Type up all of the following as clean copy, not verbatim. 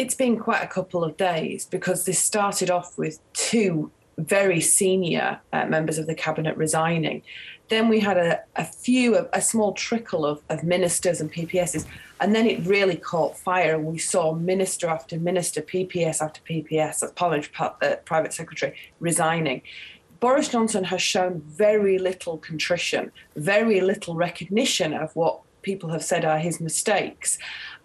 It's been quite a couple of days because this started off with two very senior members of the cabinet resigning. Then we had a small trickle of ministers and PPSs, and then it really caught fire. We saw minister after minister, PPS after PPS, parliamentary private secretary resigning. Boris Johnson has shown very little contrition, very little recognition of what people have said are his mistakes.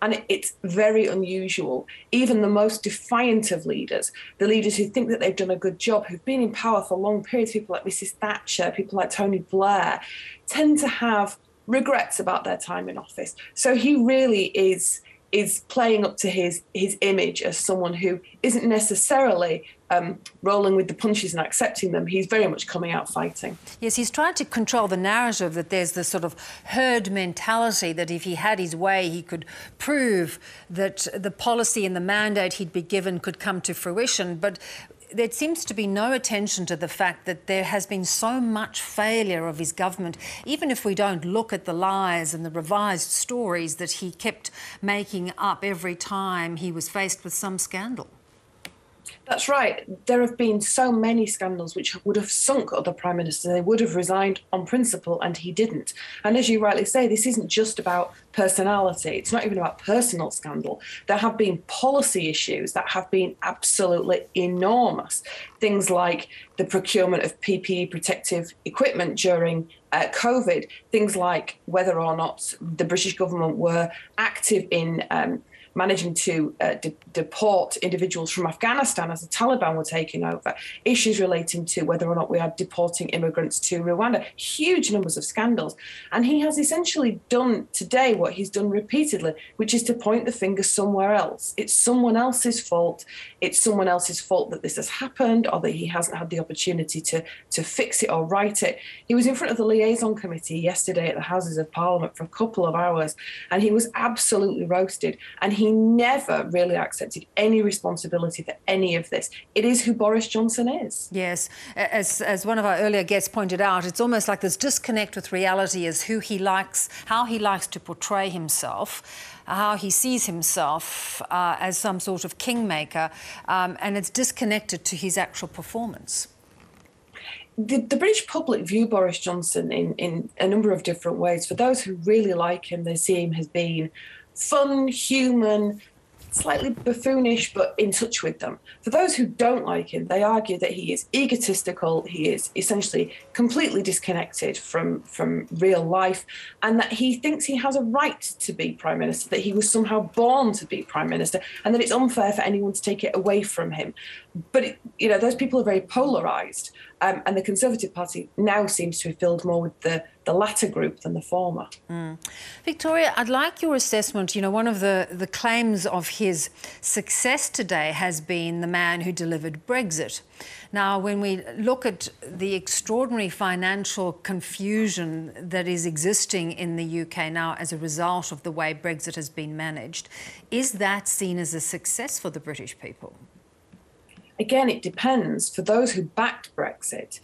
And it's very unusual. Even the most defiant of leaders, the leaders who think that they've done a good job, who've been in power for long periods, people like Mrs. Thatcher, people like Tony Blair, tend to have regrets about their time in office. So he really is playing up to his image as someone who isn't necessarily rolling with the punches and accepting them. He's very much coming out fighting. Yes, he's trying to control the narrative that there's this sort of herd mentality that if he had his way, he could prove that the policy and the mandate he'd be given could come to fruition. But there seems to be no attention to the fact that there has been so much failure of his government, even if we don't look at the lies and the revised stories that he kept making up every time he was faced with some scandal. That's right. There have been so many scandals which would have sunk other prime ministers. They would have resigned on principle, and he didn't. And as you rightly say, this isn't just about personality. It's not even about personal scandal. There have been policy issues that have been absolutely enormous. Things like the procurement of PPE protective equipment during COVID. Things like whether or not the British government were active in managing to deport individuals from Afghanistan as the Taliban were taking over, issues relating to whether or not we are deporting immigrants to Rwanda, huge numbers of scandals. And he has essentially done today what he's done repeatedly, which is to point the finger somewhere else. It's someone else's fault. It's someone else's fault that this has happened or that he hasn't had the opportunity to fix it or right it. He was in front of the liaison committee yesterday at the Houses of Parliament for a couple of hours, and he was absolutely roasted. And he never really accepted any responsibility for any of this. It is who Boris Johnson is. Yes. As one of our earlier guests pointed out, it's almost like this disconnect with reality as who he likes, how he likes to portray himself, how he sees himself as some sort of kingmaker, and it's disconnected to his actual performance. The British public view Boris Johnson in a number of different ways. For those who really like him, they see him as being fun, human, slightly buffoonish, but in touch with them. For those who don't like him, they argue that he is egotistical, he is essentially completely disconnected from real life, and that he thinks he has a right to be Prime Minister, that he was somehow born to be Prime Minister, and that it's unfair for anyone to take it away from him. But, you know, those people are very polarised, and the Conservative Party now seems to have filled more with the latter group than the former. Mm. Victoria, I'd like your assessment. You know, one of the claims of his success today has been the man who delivered Brexit. Now, when we look at the extraordinary financial confusion that is existing in the UK now as a result of the way Brexit has been managed, is that seen as a success for the British people? Again, it depends. For those who backed Brexit,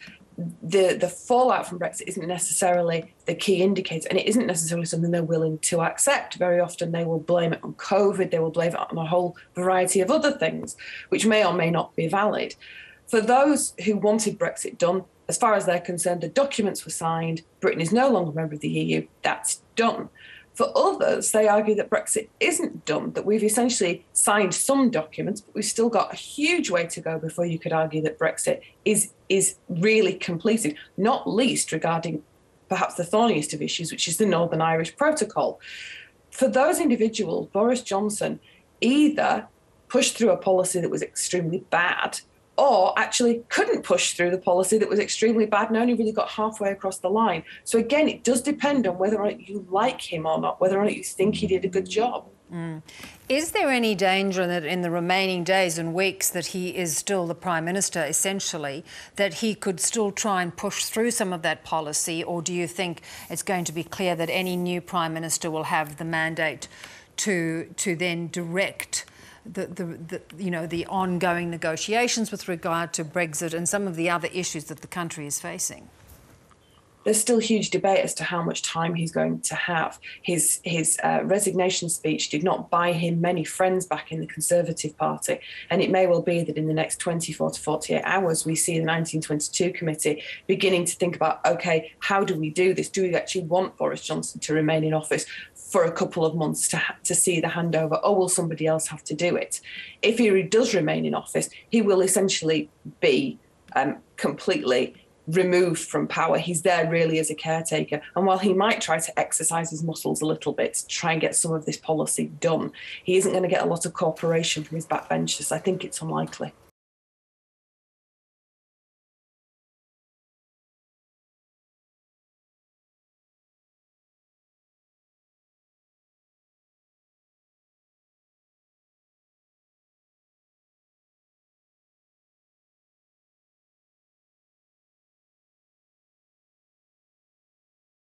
the fallout from Brexit isn't necessarily the key indicator, and it isn't necessarily something they're willing to accept. Very often they will blame it on COVID, they will blame it on a whole variety of other things, which may or may not be valid. For those who wanted Brexit done, as far as they're concerned, the documents were signed, Britain is no longer a member of the EU, that's done. For others, they argue that Brexit isn't done, that we've essentially signed some documents, but we've still got a huge way to go before you could argue that Brexit is really completed, not least regarding perhaps the thorniest of issues, which is the Northern Irish Protocol. For those individuals, Boris Johnson either pushed through a policy that was extremely bad or actually couldn't push through the policy that was extremely bad and only really got halfway across the line. So again, it does depend on whether or not you like him or not, whether or not you think he did a good job. Mm. Is there any danger that in the remaining days and weeks that he is still the Prime Minister, essentially, that he could still try and push through some of that policy, or do you think it's going to be clear that any new Prime Minister will have the mandate to then direct the ongoing negotiations with regard to Brexit and some of the other issues that the country is facing? There's still huge debate as to how much time he's going to have. His resignation speech did not buy him many friends back in the Conservative Party, and it may well be that in the next 24 to 48 hours we see the 1922 committee beginning to think about, okay, how do we do this? Do we actually want Boris Johnson to remain in office for a couple of months to see the handover, or will somebody else have to do it? If he does remain in office, he will essentially be completely removed from power. He's there really as a caretaker. And while he might try to exercise his muscles a little bit to try and get some of this policy done, he isn't going to get a lot of cooperation from his backbenchers. I think it's unlikely.